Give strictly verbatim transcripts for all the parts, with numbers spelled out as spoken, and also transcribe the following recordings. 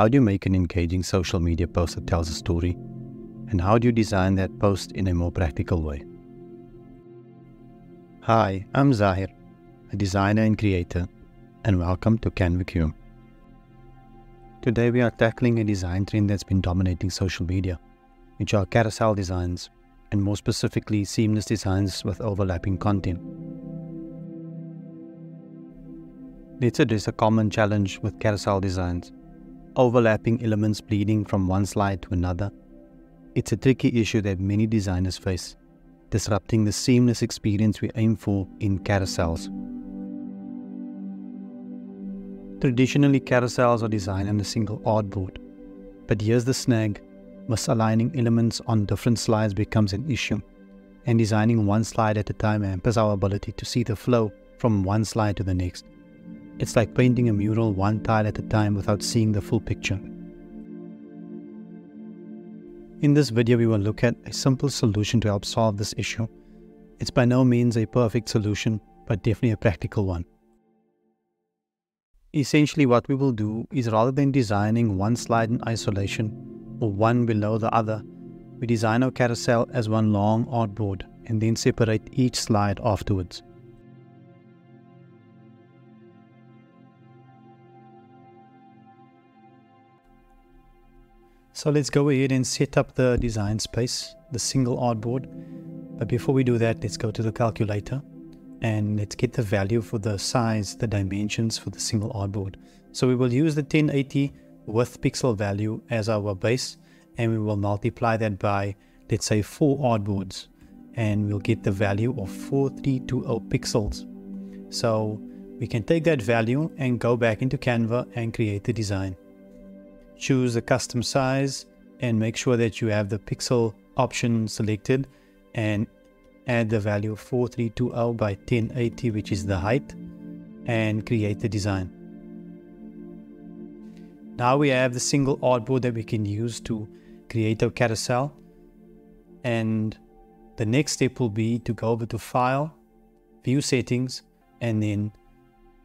How do you make an engaging social media post that tells a story? And how do you design that post in a more practical way? Hi, I'm Zahir, a designer and creator, and welcome to Canva Cue. Today we are tackling a design trend that's been dominating social media, which are carousel designs, and more specifically seamless designs with overlapping content. Let's address a common challenge with carousel designs: overlapping elements bleeding from one slide to another. It's a tricky issue that many designers face, disrupting the seamless experience we aim for in carousels. Traditionally, carousels are designed on a single artboard, but here's the snag: misaligning elements on different slides becomes an issue, and designing one slide at a time hampers our ability to see the flow from one slide to the next. It's like painting a mural one tile at a time without seeing the full picture. In this video, we will look at a simple solution to help solve this issue. It's by no means a perfect solution, but definitely a practical one. Essentially, what we will do is, rather than designing one slide in isolation or one below the other, we design our carousel as one long artboard and then separate each slide afterwards. So let's go ahead and set up the design space, the single artboard. But before we do that, let's go to the calculator and let's get the value for the size, the dimensions for the single artboard. So we will use the ten eighty with pixel value as our base, and we will multiply that by, let's say, four artboards, and we'll get the value of four thousand three hundred twenty pixels. So we can take that value and go back into Canva and create the design. Choose the custom size and make sure that you have the pixel option selected, and add the value four three two zero by ten eighty, which is the height, and create the design. Now we have the single artboard that we can use to create our carousel, and the next step will be to go over to File, View Settings, and then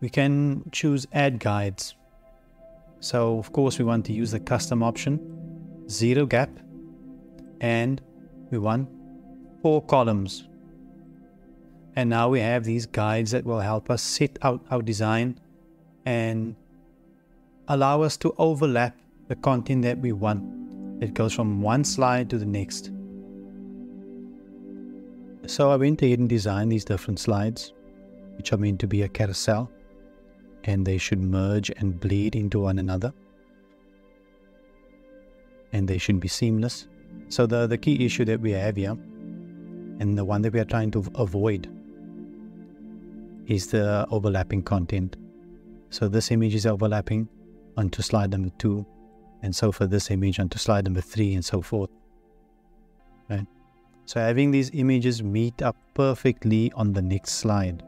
we can choose Add Guides. So of course we want to use the custom option, zero gap, and we want four columns. And now we have these guides that will help us set out our design and allow us to overlap the content that we want. It goes from one slide to the next. So I went ahead and designed these different slides, which are meant to be a carousel, and they should merge and bleed into one another, and they should be seamless. So the, the key issue that we have here, and the one that we are trying to avoid, is the overlapping content. So this image is overlapping onto slide number two, and so for this image onto slide number three, and so forth. Right? So having these images meet up perfectly on the next slide,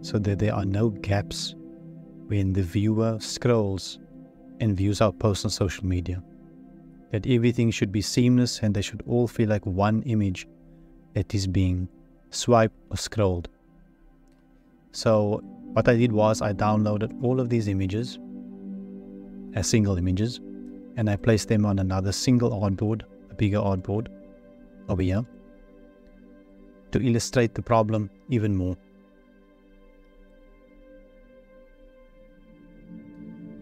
so that there are no gaps when the viewer scrolls and views our posts on social media. That everything should be seamless, and they should all feel like one image that is being swiped or scrolled. So what I did was I downloaded all of these images as single images, and I placed them on another single artboard, a bigger artboard over here, to illustrate the problem even more.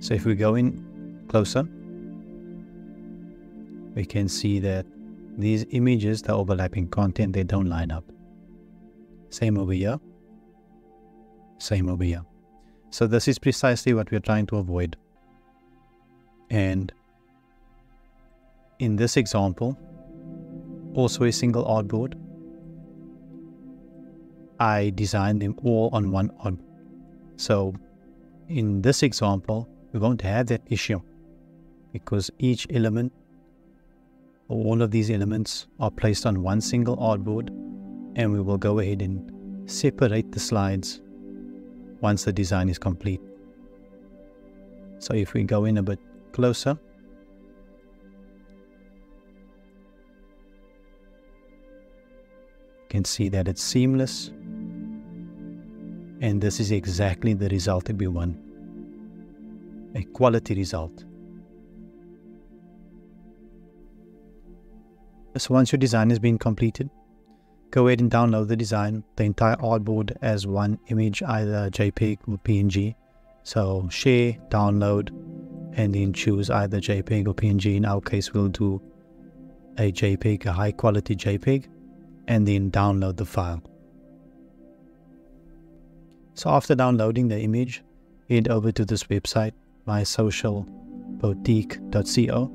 So if we go in closer, we can see that these images, the overlapping content, they don't line up. Same over here, same over here. So this is precisely what we're trying to avoid. And in this example, also a single artboard, I designed them all on one artboard. So in this example, we won't have that issue, because each element, all of these elements, are placed on one single artboard, and we will go ahead and separate the slides once the design is complete. So if we go in a bit closer, you can see that it's seamless, and this is exactly the result that we want, a quality result. So once your design has been completed, go ahead and download the design, the entire artboard as one image, either JPEG or P N G. So share, download, and then choose either JPEG or P N G. In our case, we'll do a JPEG, a high quality JPEG, and then download the file. So after downloading the image, head over to this website, my social boutique dot co.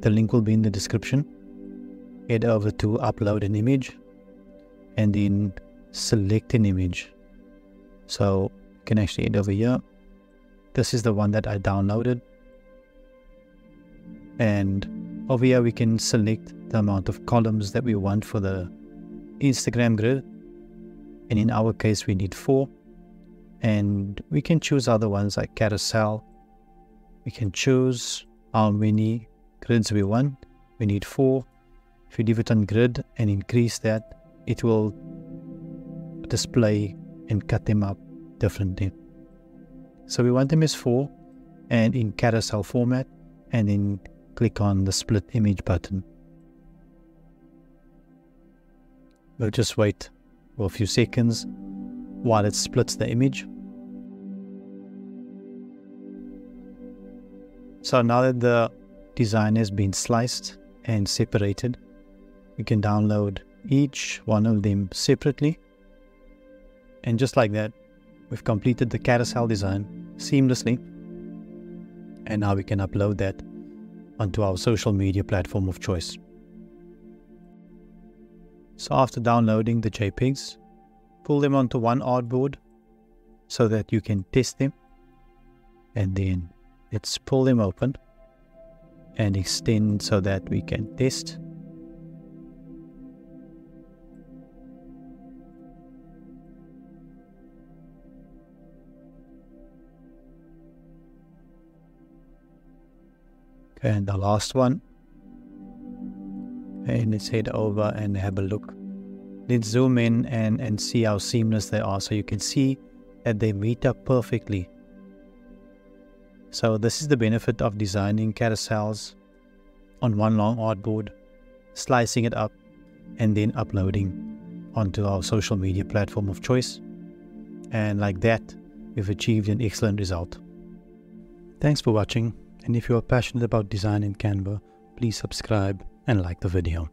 The link will be in the description. Head over to upload an image and then select an image. So you can actually head over here. This is the one that I downloaded. And over here we can select the amount of columns that we want for the Instagram grid. And in our case we need four. And we can choose other ones like carousel. We can choose how many grids we want. We need four. If you leave it on grid and increase that, it will display and cut them up differently. So we want them as four and in carousel format, and then click on the split image button. We'll just wait for a few seconds while it splits the image. So now that the design has been sliced and separated, we can download each one of them separately. And just like that, we've completed the carousel design seamlessly. And now we can upload that onto our social media platform of choice. So after downloading the JPEGs, pull them onto one artboard so that you can test them. And then let's pull them open and extend so that we can test. Okay, and the last one. And let's head over and have a look. Let's zoom in and, and see how seamless they are. So you can see that they meet up perfectly. So this is the benefit of designing carousels on one long artboard, slicing it up, and then uploading onto our social media platform of choice. And like that, we've achieved an excellent result. Thanks for watching, and if you are passionate about design in Canva, please subscribe and like the video.